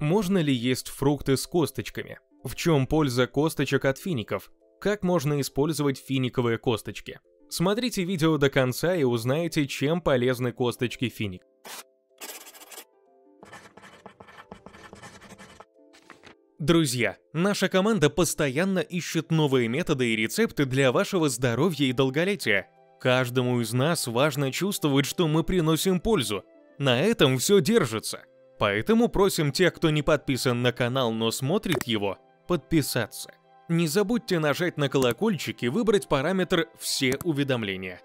Можно ли есть фрукты с косточками? В чем польза косточек от фиников? Как можно использовать финиковые косточки? Смотрите видео до конца и узнаете, чем полезны косточки финик. Друзья, наша команда постоянно ищет новые методы и рецепты для вашего здоровья и долголетия. Каждому из нас важно чувствовать, что мы приносим пользу. На этом все держится. Поэтому просим тех, кто не подписан на канал, но смотрит его, подписаться. Не забудьте нажать на колокольчик и выбрать параметр «Все уведомления».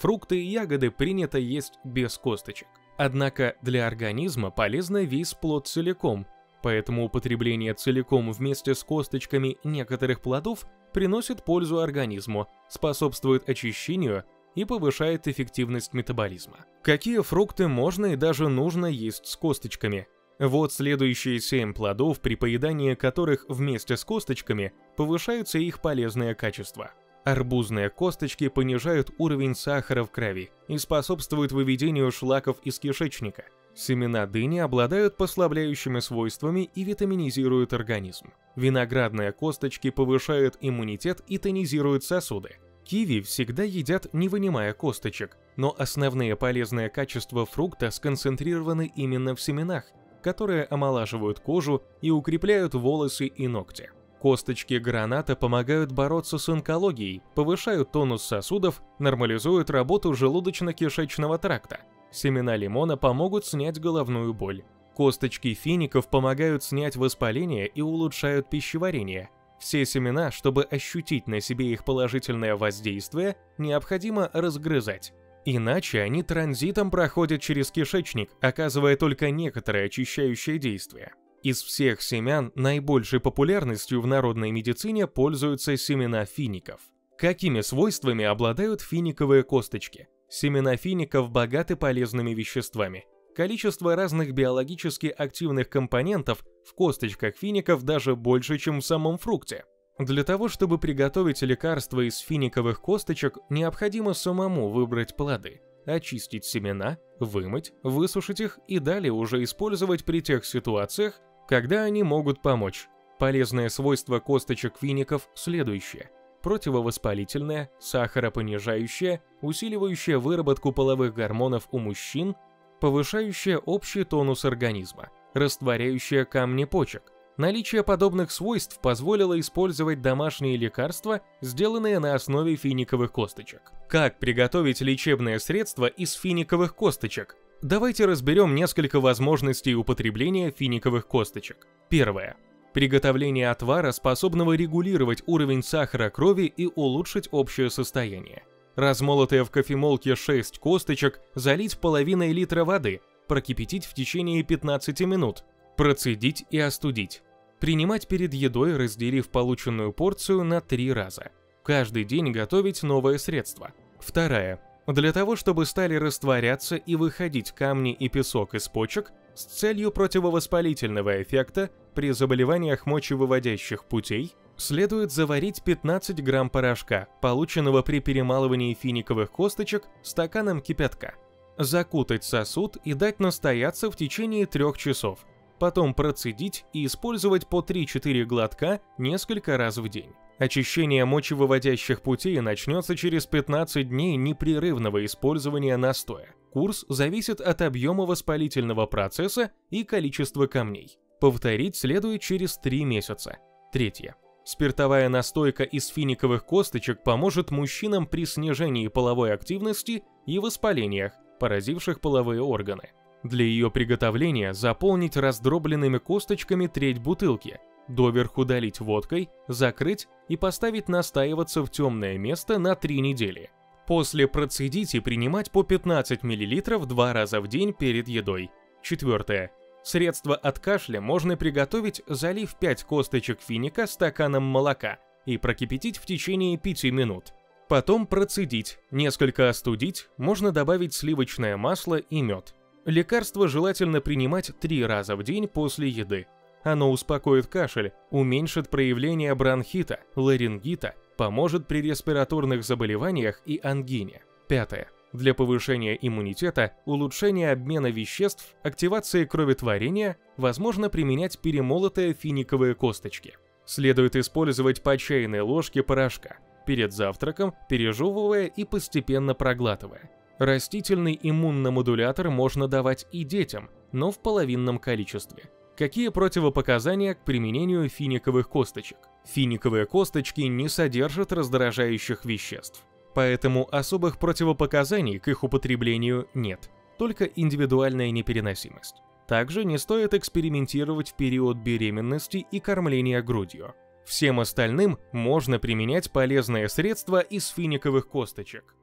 Фрукты и ягоды принято есть без косточек. Однако для организма полезно весь плод целиком. Поэтому употребление целиком вместе с косточками некоторых плодов приносит пользу организму, способствует очищению и повышает эффективность метаболизма. Какие фрукты можно и даже нужно есть с косточками? Вот следующие 7 плодов, при поедании которых вместе с косточками повышаются их полезные качества. Арбузные косточки понижают уровень сахара в крови и способствуют выведению шлаков из кишечника. Семена дыни обладают послабляющими свойствами и витаминизируют организм. Виноградные косточки повышают иммунитет и тонизируют сосуды. Киви всегда едят, не вынимая косточек, но основные полезные качества фрукта сконцентрированы именно в семенах, которые омолаживают кожу и укрепляют волосы и ногти. Косточки граната помогают бороться с онкологией, повышают тонус сосудов, нормализуют работу желудочно-кишечного тракта. Семена лимона помогут снять головную боль. Косточки фиников помогают снять воспаление и улучшают пищеварение. Все семена, чтобы ощутить на себе их положительное воздействие, необходимо разгрызать. Иначе они транзитом проходят через кишечник, оказывая только некоторое очищающее действие. Из всех семян наибольшей популярностью в народной медицине пользуются семена фиников. Какими свойствами обладают финиковые косточки? Семена фиников богаты полезными веществами. Количество разных биологически активных компонентов в косточках фиников даже больше, чем в самом фрукте. Для того, чтобы приготовить лекарство из финиковых косточек, необходимо самому выбрать плоды, очистить семена, вымыть, высушить их и далее уже использовать при тех ситуациях, когда они могут помочь. Полезные свойства косточек фиников следующие. Противовоспалительное, сахаропонижающее, усиливающее выработку половых гормонов у мужчин, повышающее общий тонус организма, растворяющее камни почек. Наличие подобных свойств позволило использовать домашние лекарства, сделанные на основе финиковых косточек. Как приготовить лечебное средство из финиковых косточек? Давайте разберем несколько возможностей употребления финиковых косточек. Первое. Приготовление отвара, способного регулировать уровень сахара крови и улучшить общее состояние. Размолотые в кофемолке 6 косточек залить половиной литра воды, прокипятить в течение 15 минут, процедить и остудить. Принимать перед едой, разделив полученную порцию на 3 раза. Каждый день готовить новое средство. Второе. Для того, чтобы стали растворяться и выходить камни и песок из почек, с целью противовоспалительного эффекта при заболеваниях мочевыводящих путей следует заварить 15 грамм порошка, полученного при перемалывании финиковых косточек, стаканом кипятка. Закутать сосуд и дать настояться в течение 3 часов, потом процедить и использовать по 3-4 глотка несколько раз в день. Очищение мочевыводящих путей начнется через 15 дней непрерывного использования настоя. Курс зависит от объема воспалительного процесса и количества камней. Повторить следует через 3 месяца. Третье. Спиртовая настойка из финиковых косточек поможет мужчинам при снижении половой активности и воспалениях, поразивших половые органы. Для ее приготовления заполнить раздробленными косточками треть бутылки, доверху долить водкой, закрыть и поставить настаиваться в темное место на 3 недели. После процедить и принимать по 15 мл 2 раза в день перед едой. Четвертое. Средство от кашля можно приготовить, залив 5 косточек финика стаканом молока и прокипятить в течение 5 минут. Потом процедить, несколько остудить, можно добавить сливочное масло и мед. Лекарство желательно принимать 3 раза в день после еды. Оно успокоит кашель, уменьшит проявление бронхита, ларингита, поможет при респираторных заболеваниях и ангине. Пятое. для повышения иммунитета, улучшения обмена веществ, активации кроветворения, возможно применять перемолотые финиковые косточки. Следует использовать по чайной ложке порошка, перед завтраком пережевывая и постепенно проглатывая. Растительный иммуномодулятор можно давать и детям, но в половинном количестве. Какие противопоказания к применению финиковых косточек? Финиковые косточки не содержат раздражающих веществ, поэтому особых противопоказаний к их употреблению нет, только индивидуальная непереносимость. Также не стоит экспериментировать в период беременности и кормления грудью. Всем остальным можно применять полезные средства из финиковых косточек.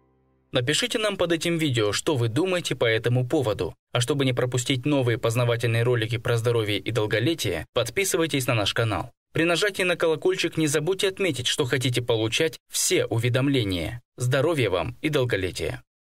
Напишите нам под этим видео, что вы думаете по этому поводу. А чтобы не пропустить новые познавательные ролики про здоровье и долголетие, подписывайтесь на наш канал. При нажатии на колокольчик не забудьте отметить, что хотите получать все уведомления. Здоровья вам и долголетия!